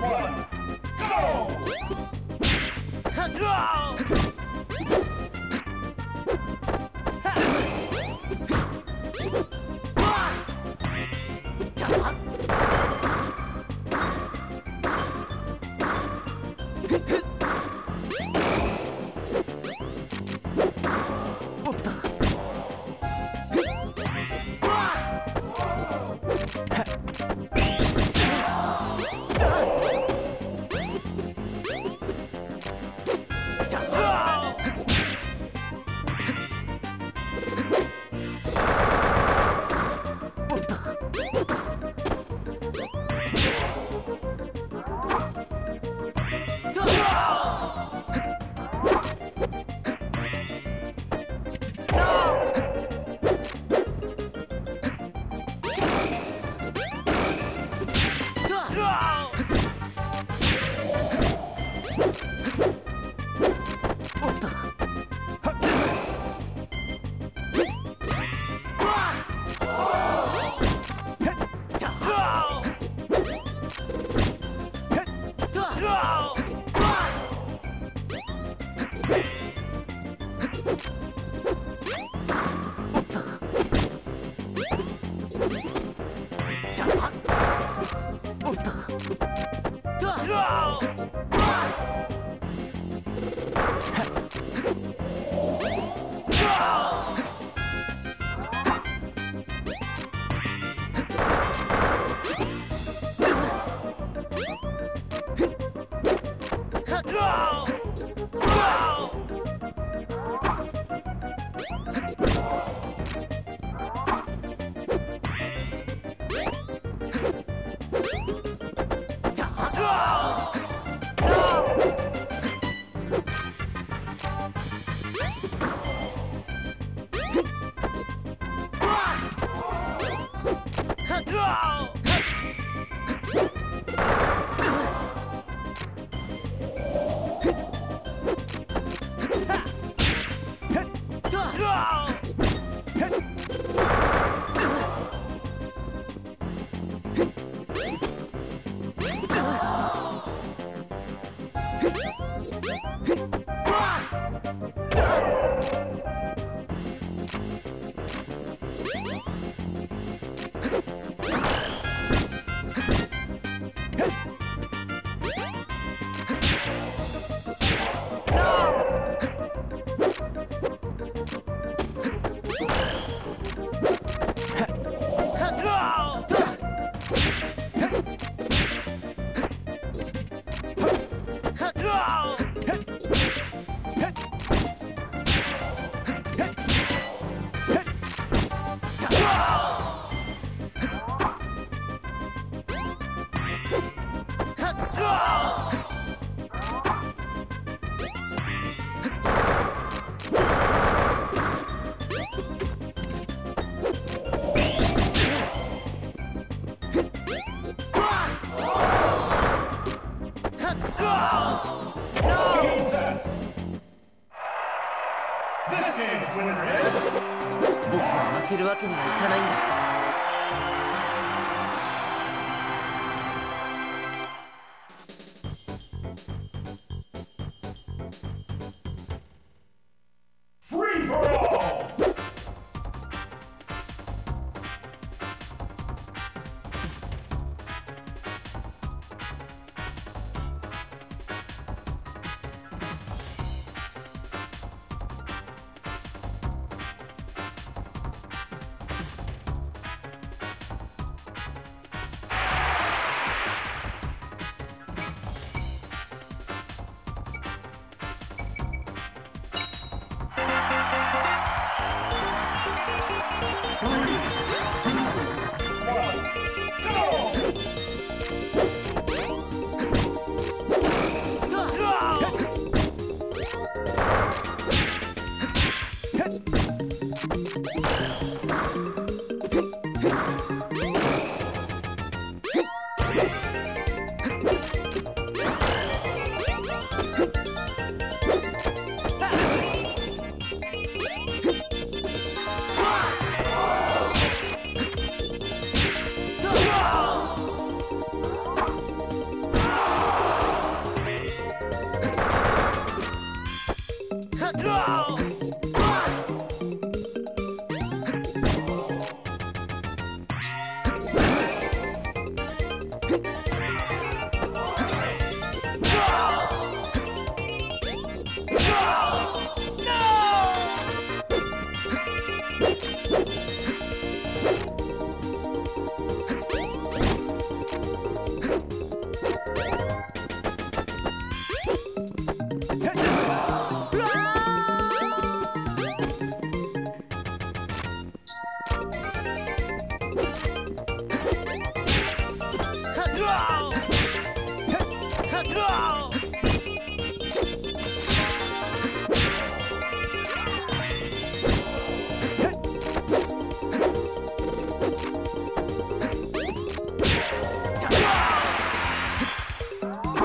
1, go!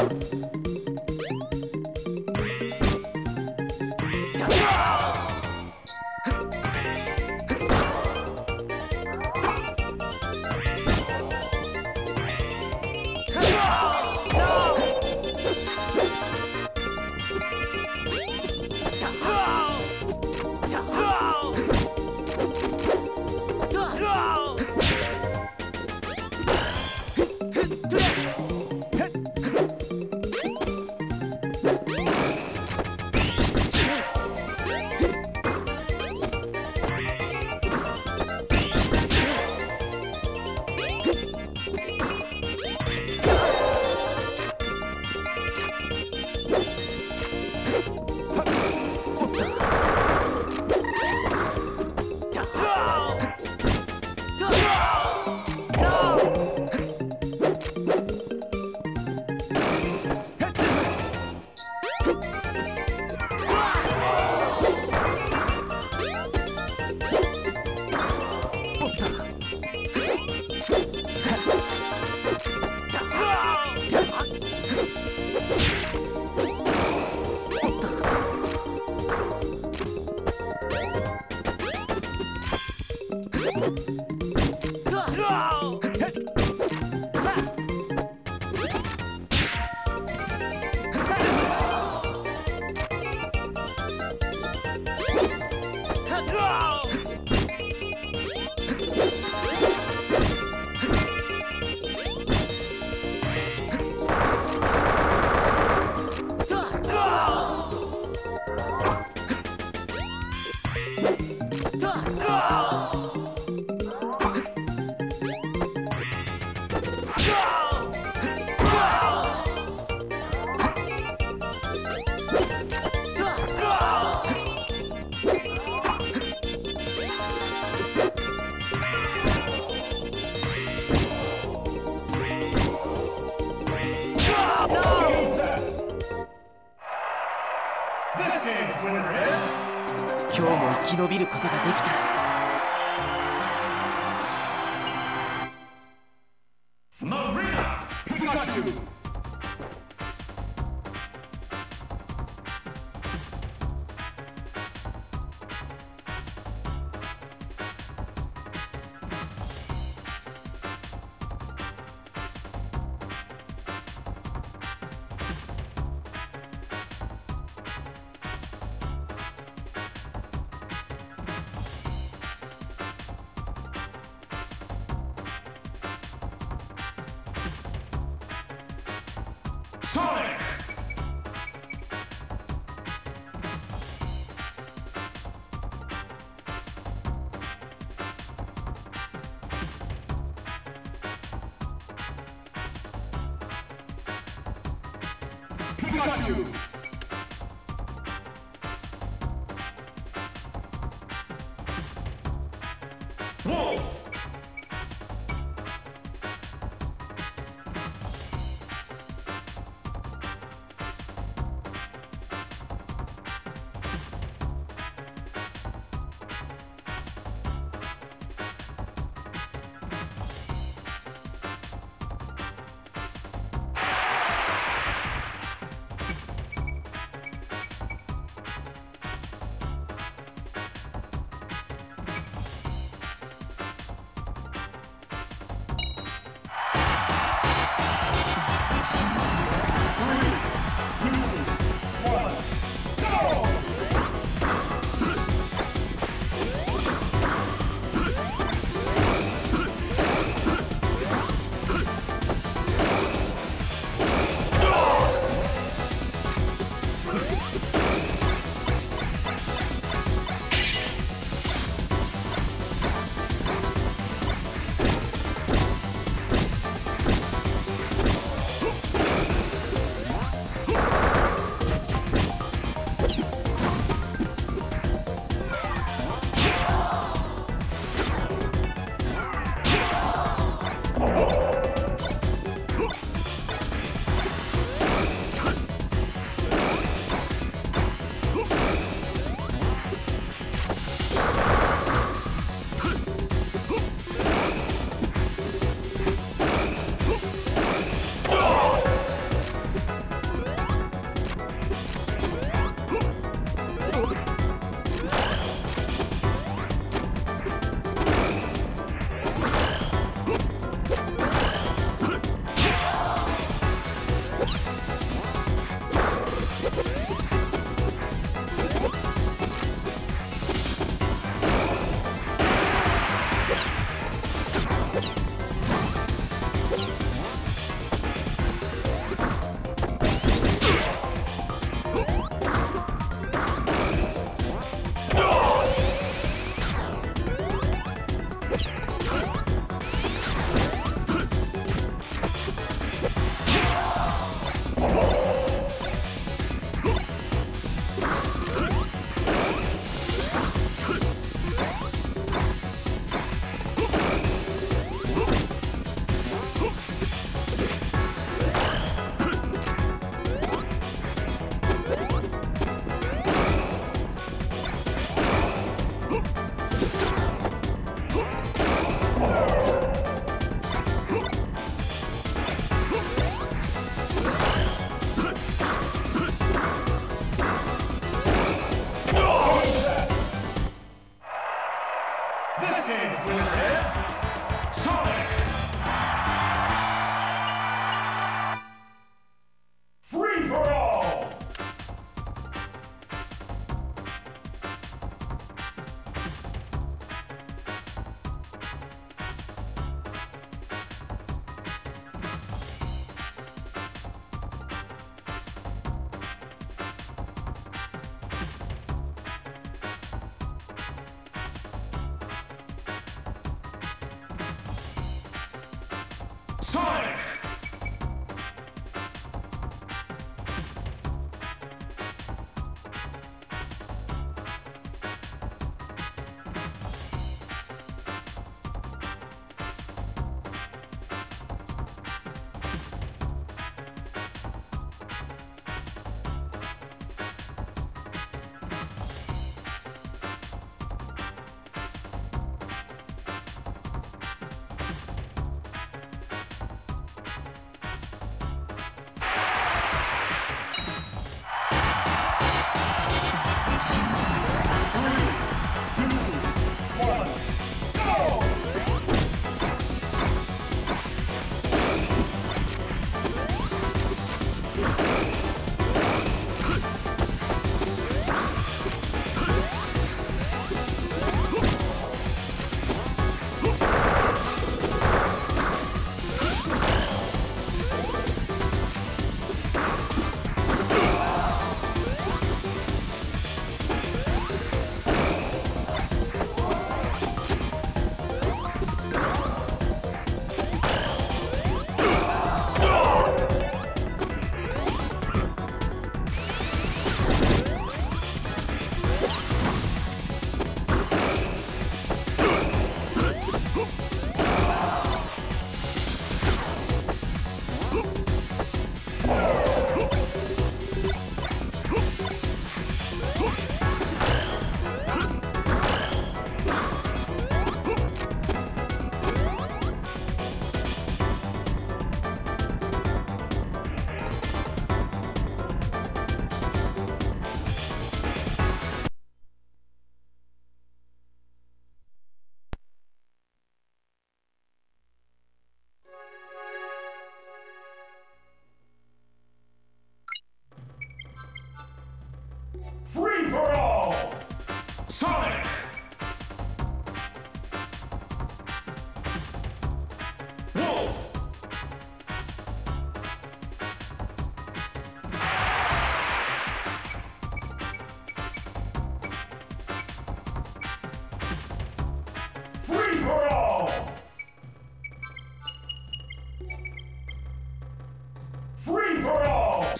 Sonic! Pikachu!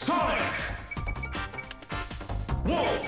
Sonic! Whoa!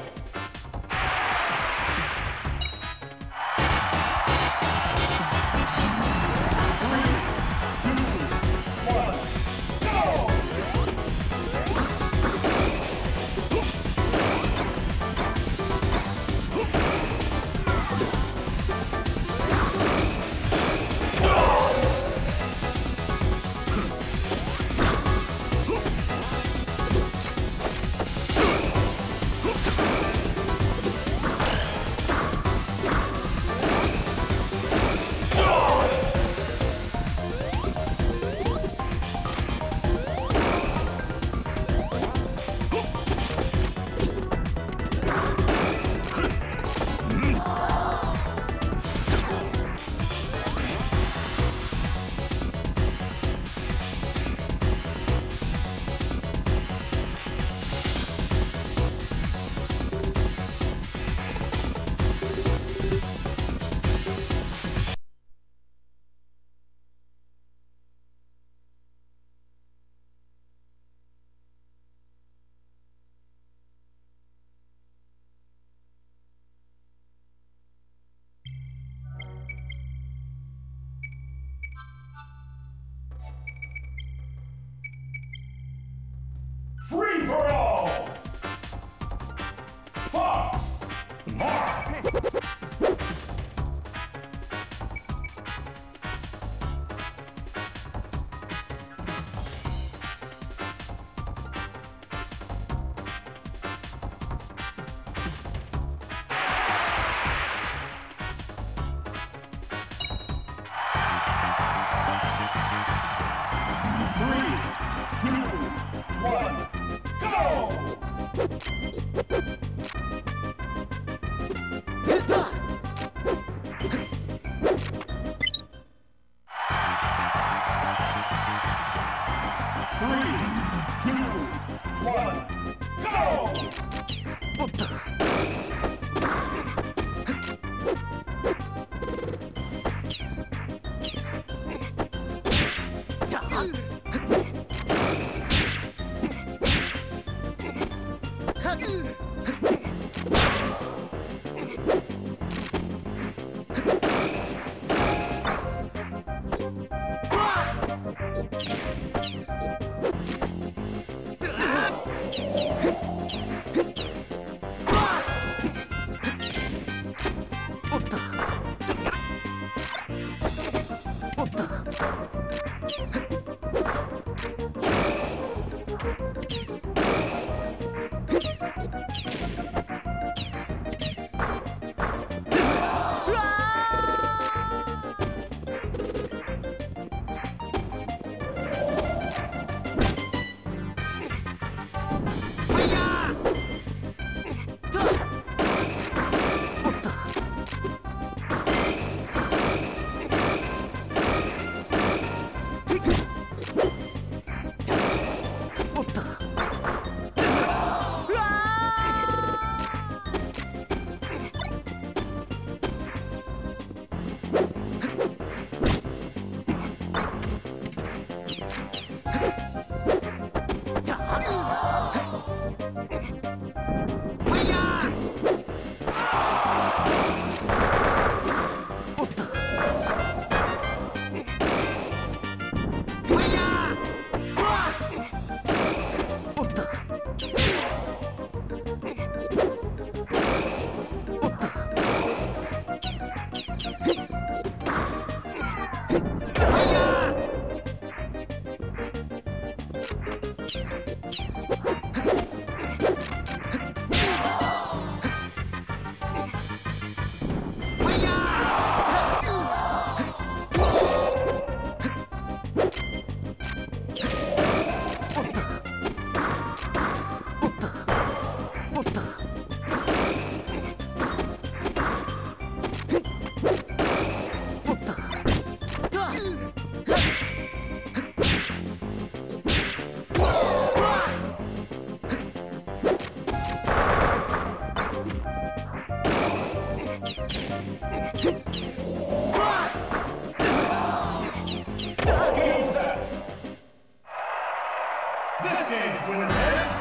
This game's winner is...